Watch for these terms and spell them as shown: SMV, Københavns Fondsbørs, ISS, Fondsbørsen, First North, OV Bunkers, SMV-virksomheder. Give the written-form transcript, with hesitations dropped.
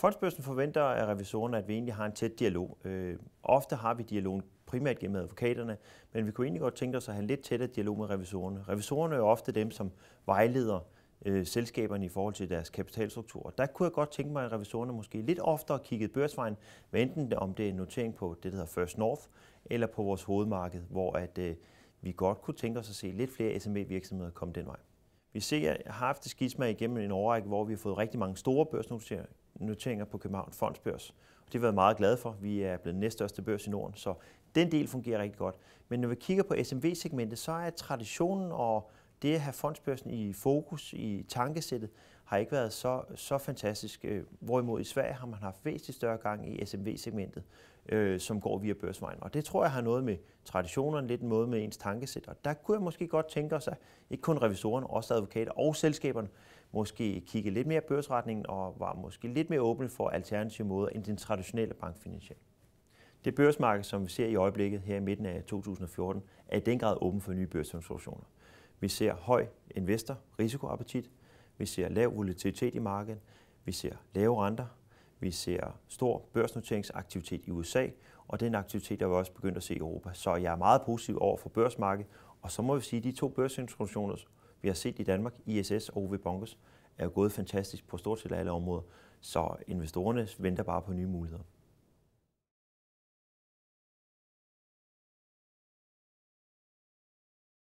Fondsbørsen forventer af revisorerne, at vi egentlig har en tæt dialog. Ofte har vi dialogen primært gennem advokaterne, men vi kunne egentlig godt tænke os at have en lidt tættere dialog med revisorerne. Revisorerne er ofte dem, som vejleder selskaberne i forhold til deres kapitalstruktur. Der kunne jeg godt tænke mig, at revisorerne måske lidt oftere kiggede børsvejen, enten om det er en notering på det, der hedder First North, eller på vores hovedmarked, hvor at, vi godt kunne tænke os at se lidt flere SMV-virksomheder komme den vej. Vi ser, at har haft et skisma igennem en årrække, hvor vi har fået rigtig mange store børsnoteringer på Københavns Fondsbørs. Det har vi været meget glade for. Vi er blevet næststørste børs i Norden, så den del fungerer rigtig godt. Men når vi kigger på SMV-segmentet, så er traditionen og det at have Fondsbørsen i fokus, i tankesættet, har ikke været så fantastisk. Hvorimod i Sverige har man haft væsentligt større gang i SMV-segmentet, som går via børsvejen. Og det tror jeg har noget med traditionerne, lidt en måde med ens tankesæt. Og der kunne jeg måske godt tænke os, at ikke kun revisorerne, også advokater og selskaberne, måske kigge lidt mere børsretningen og var måske lidt mere åbne for alternative måder end den traditionelle bankfinansiering. Det børsmarked, som vi ser i øjeblikket her i midten af 2014, er i den grad åben for nye børstransaktioner. Vi ser høj investor-risikoappetit, vi ser lav volatilitet i markedet, vi ser lave renter, vi ser stor børsnoteringsaktivitet i USA, og den aktivitet er vi også begyndt at se i Europa. Så jeg er meget positiv over for børsmarkedet, og så må vi sige, at de to børsinstitutioner, vi har set i Danmark, ISS og OV Bunkers, er gået fantastisk på stort set alle områder, så investorerne venter bare på nye muligheder.